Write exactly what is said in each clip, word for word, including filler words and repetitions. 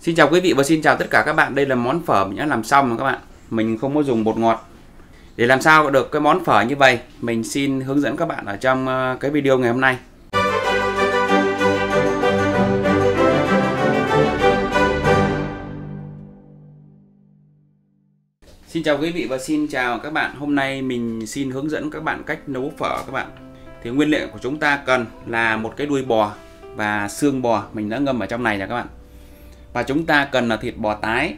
Xin chào quý vị và xin chào tất cả các bạn. Đây là món phở mình đã làm xong rồi các bạn. Mình không có dùng bột ngọt. Để làm sao được cái món phở như vậy, mình xin hướng dẫn các bạn ở trong cái video ngày hôm nay. Xin chào quý vị và xin chào các bạn. Hôm nay mình xin hướng dẫn các bạn cách nấu phở các bạn. Thì nguyên liệu của chúng ta cần là một cái đuôi bò và xương bò mình đã ngâm ở trong này nha các bạn. Và chúng ta cần là thịt bò tái,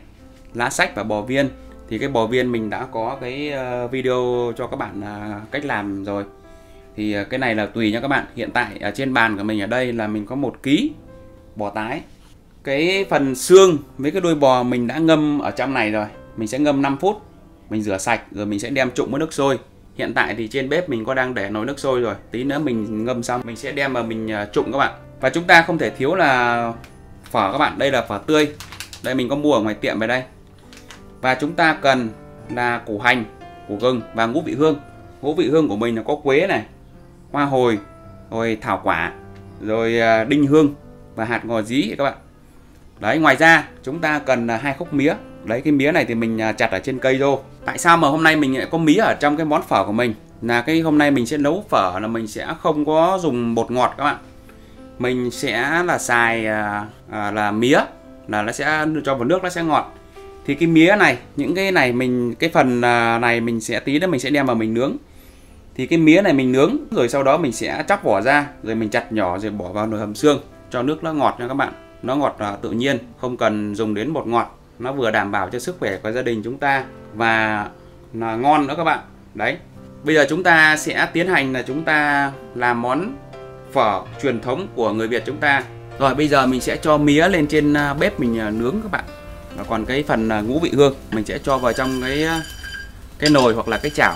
lá sách và bò viên. Thì cái bò viên mình đã có cái video cho các bạn cách làm rồi. Thì cái này là tùy nha các bạn. Hiện tại ở trên bàn của mình ở đây là mình có một ký bò tái. Cái phần xương với cái đuôi bò mình đã ngâm ở trong này rồi. Mình sẽ ngâm năm phút. Mình rửa sạch rồi mình sẽ đem trụng với nước sôi. Hiện tại thì trên bếp mình có đang để nồi nước sôi rồi. Tí nữa mình ngâm xong mình sẽ đem vào mình trụng các bạn. Và chúng ta không thể thiếu là phở các bạn. Đây là phở tươi. Đây mình có mua ở ngoài tiệm về đây. Và chúng ta cần là củ hành, củ gừng và ngũ vị hương. Ngũ vị hương của mình là có quế này, hoa hồi, rồi thảo quả, rồi đinh hương và hạt ngò dí các bạn. Đấy, ngoài ra chúng ta cần là hai khúc mía. Đấy, cái mía này thì mình chặt ở trên cây rô. Tại sao mà hôm nay mình lại có mía ở trong cái món phở của mình? Là cái hôm nay mình sẽ nấu phở là mình sẽ không có dùng bột ngọt các bạn. Mình sẽ là xài à, à, là mía, là nó sẽ cho vào nước nó sẽ ngọt. Thì cái mía này, những cái này mình cái phần này mình sẽ tí nữa mình sẽ đem vào mình nướng. Thì cái mía này mình nướng rồi sau đó mình sẽ chóc vỏ ra, rồi mình chặt nhỏ rồi bỏ vào nồi hầm xương cho nước nó ngọt nha các bạn. Nó ngọt à, tự nhiên, không cần dùng đến bột ngọt. Nó vừa đảm bảo cho sức khỏe của gia đình chúng ta và là ngon nữa các bạn. Đấy. Bây giờ chúng ta sẽ tiến hành là chúng ta làm món phở truyền thống của người Việt chúng ta. Rồi bây giờ mình sẽ cho mía lên trên bếp mình nướng các bạn. Và còn cái phần ngũ vị hương mình sẽ cho vào trong cái cái nồi hoặc là cái chảo.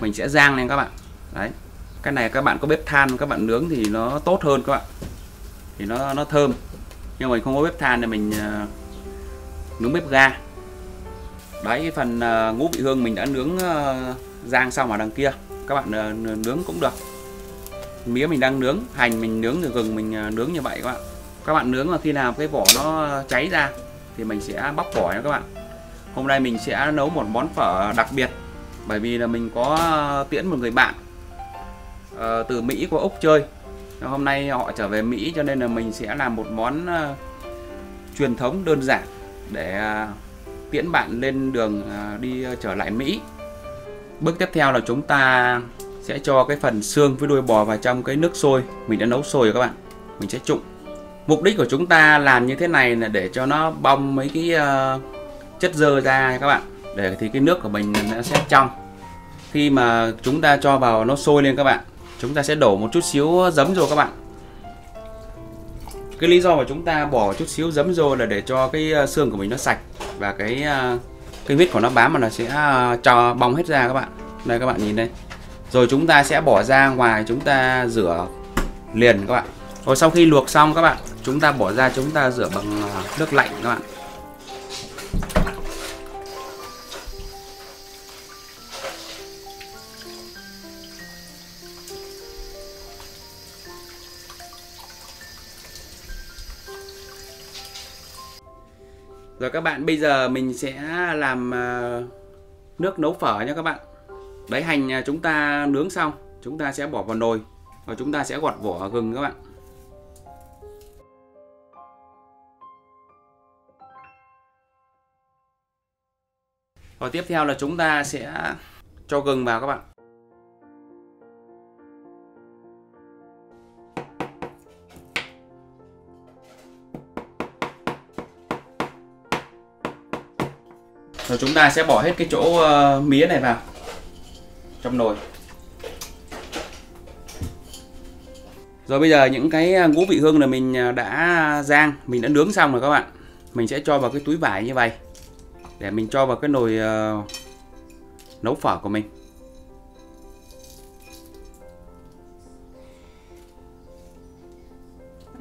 Mình sẽ rang lên các bạn. Đấy. Cái này các bạn có bếp than các bạn nướng thì nó tốt hơn các bạn. Thì nó nó thơm. Nhưng mà mình không có bếp than thì mình nướng bếp ga. Đấy, cái phần uh, ngũ vị hương mình đã nướng uh, rang xong ở đằng kia. Các bạn uh, nướng cũng được. Mía mình đang nướng, hành mình nướng, rồi gừng mình uh, nướng như vậy các bạn. Các bạn nướng là khi nào cái vỏ nó cháy ra thì mình sẽ bóc vỏ nha các bạn. Hôm nay mình sẽ nấu một món phở đặc biệt. Bởi vì là mình có uh, tiễn một người bạn uh, từ Mỹ qua Úc chơi. Hôm nay họ trở về Mỹ cho nên là mình sẽ làm một món uh, truyền thống đơn giản để tiễn bạn lên đường đi trở lại Mỹ. Bước tiếp theo là chúng ta sẽ cho cái phần xương với đuôi bò vào trong cái nước sôi mình đã nấu sôi rồi các bạn. Mình sẽ trụng. Mục đích của chúng ta làm như thế này là để cho nó bong mấy cái chất dơ ra các bạn, để thì cái nước của mình nó sẽ trong. Khi mà chúng ta cho vào nó sôi lên các bạn, chúng ta sẽ đổ một chút xíu giấm rồi các bạn. Cái lý do mà chúng ta bỏ chút xíu giấm rô là để cho cái xương của mình nó sạch và cái cái vết của nó bám mà nó sẽ cho bong hết ra các bạn. Đây các bạn nhìn đây. Rồi chúng ta sẽ bỏ ra ngoài, chúng ta rửa liền các bạn. Rồi sau khi luộc xong các bạn, chúng ta bỏ ra chúng ta rửa bằng nước lạnh các bạn. Rồi các bạn, bây giờ mình sẽ làm nước nấu phở nha các bạn. Đấy, hành chúng ta nướng xong, chúng ta sẽ bỏ vào nồi và chúng ta sẽ gọt vỏ gừng các bạn. Rồi tiếp theo là chúng ta sẽ cho gừng vào các bạn. Rồi chúng ta sẽ bỏ hết cái chỗ uh, mía này vào trong nồi. Rồi bây giờ những cái ngũ vị hương là mình đã rang, mình đã nướng xong rồi các bạn. Mình sẽ cho vào cái túi vải như vậy để mình cho vào cái nồi uh, nấu phở của mình.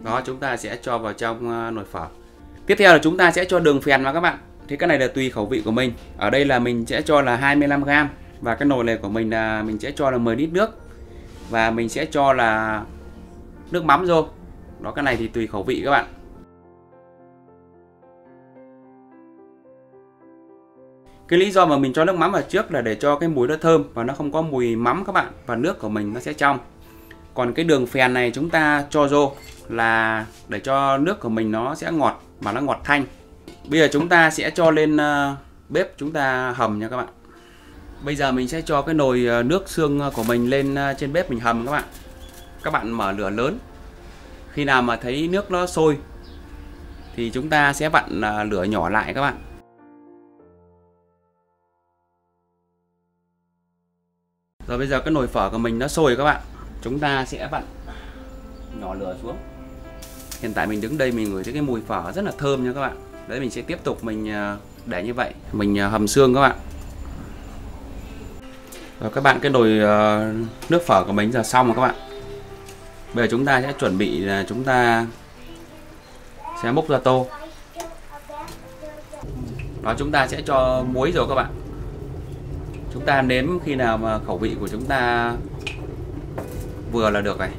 Đó, chúng ta sẽ cho vào trong uh, nồi phở. Tiếp theo là chúng ta sẽ cho đường phèn vào các bạn. Thì cái này là tùy khẩu vị của mình. Ở đây là mình sẽ cho là hai mươi lăm gam. Và cái nồi này của mình là mình sẽ cho là mười lít nước. Và mình sẽ cho là nước mắm rô. Đó, cái này thì tùy khẩu vị các bạn. Cái lý do mà mình cho nước mắm vào trước là để cho cái mùi nó thơm và nó không có mùi mắm các bạn, và nước của mình nó sẽ trong. Còn cái đường phèn này chúng ta cho vô là để cho nước của mình nó sẽ ngọt và nó ngọt thanh. Bây giờ chúng ta sẽ cho lên bếp chúng ta hầm nha các bạn. Bây giờ mình sẽ cho cái nồi nước xương của mình lên trên bếp mình hầm các bạn. Các bạn mở lửa lớn. Khi nào mà thấy nước nó sôi thì chúng ta sẽ vặn lửa nhỏ lại các bạn. Rồi bây giờ cái nồi phở của mình nó sôi các bạn. Chúng ta sẽ vặn nhỏ lửa xuống. Hiện tại mình đứng đây mình ngửi thấy cái mùi phở rất là thơm nha các bạn. Đấy, mình sẽ tiếp tục mình để như vậy, mình hầm xương các bạn. Rồi các bạn, cái nồi nước phở của mình giờ xong rồi các bạn. Bây giờ chúng ta sẽ chuẩn bị là chúng ta sẽ múc ra tô. Đó, chúng ta sẽ cho muối rồi các bạn. Chúng ta nếm khi nào mà khẩu vị của chúng ta vừa là được này.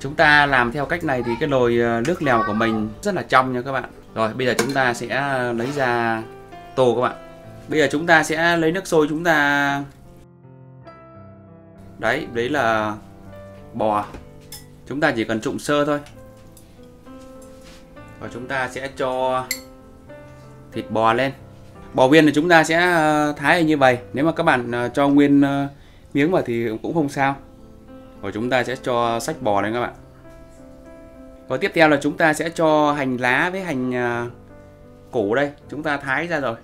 Chúng ta làm theo cách này thì cái nồi nước lèo của mình rất là trong nha các bạn. Rồi bây giờ chúng ta sẽ lấy ra tô các bạn. Bây giờ chúng ta sẽ lấy nước sôi chúng ta. Đấy, đấy là bò. Chúng ta chỉ cần trụng sơ thôi. Và chúng ta sẽ cho thịt bò lên. Bò viên thì chúng ta sẽ thái như vậy. Nếu mà các bạn cho nguyên miếng vào thì cũng không sao. Và chúng ta sẽ cho sách bò lên các bạn. Và tiếp theo là chúng ta sẽ cho hành lá với hành củ đây. Chúng ta thái ra rồi.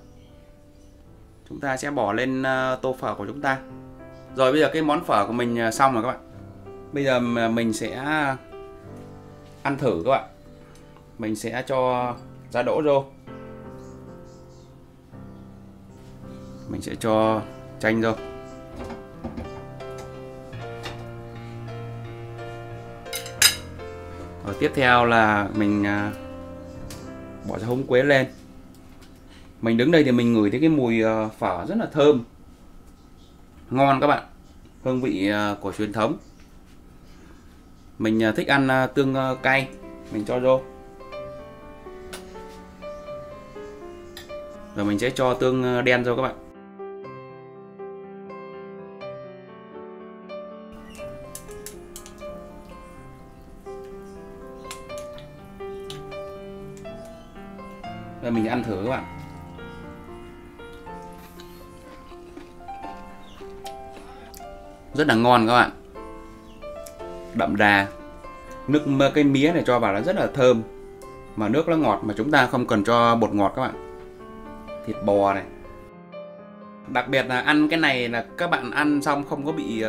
Chúng ta sẽ bỏ lên tô phở của chúng ta. Rồi bây giờ cái món phở của mình xong rồi các bạn. Bây giờ mình sẽ ăn thử các bạn. Mình sẽ cho ra đỗ vô. Mình sẽ cho chanh vô. Rồi tiếp theo là mình bỏ ra húng quế lên. Mình đứng đây thì mình ngửi thấy cái mùi phở rất là thơm. Ngon các bạn. Hương vị của truyền thống. Mình thích ăn tương cay. Mình cho vô. Rồi mình sẽ cho tương đen vô các bạn. Rồi mình ăn thử các bạn. Rất là ngon các bạn. Đậm đà. Nước cái mía này cho vào nó rất là thơm. Mà nước nó ngọt mà chúng ta không cần cho bột ngọt các bạn. Thịt bò này. Đặc biệt là ăn cái này là các bạn ăn xong không có bị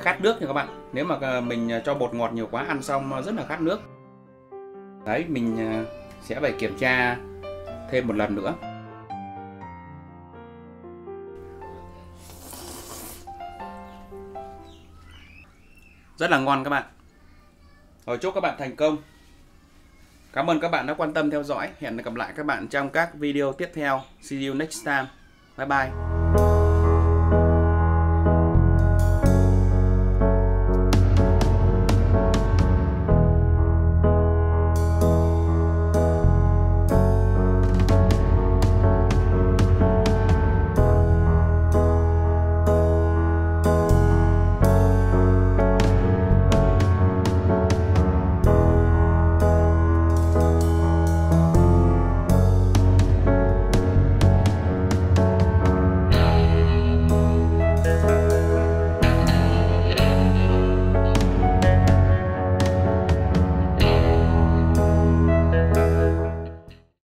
khát nước nha các bạn. Nếu mà mình cho bột ngọt nhiều quá ăn xong rất là khát nước. Đấy, mình sẽ phải kiểm tra thêm một lần nữa. Rất là ngon các bạn. Rồi chúc các bạn thành công. Cảm ơn các bạn đã quan tâm theo dõi. Hẹn gặp lại các bạn trong các video tiếp theo. See you next time. Bye bye.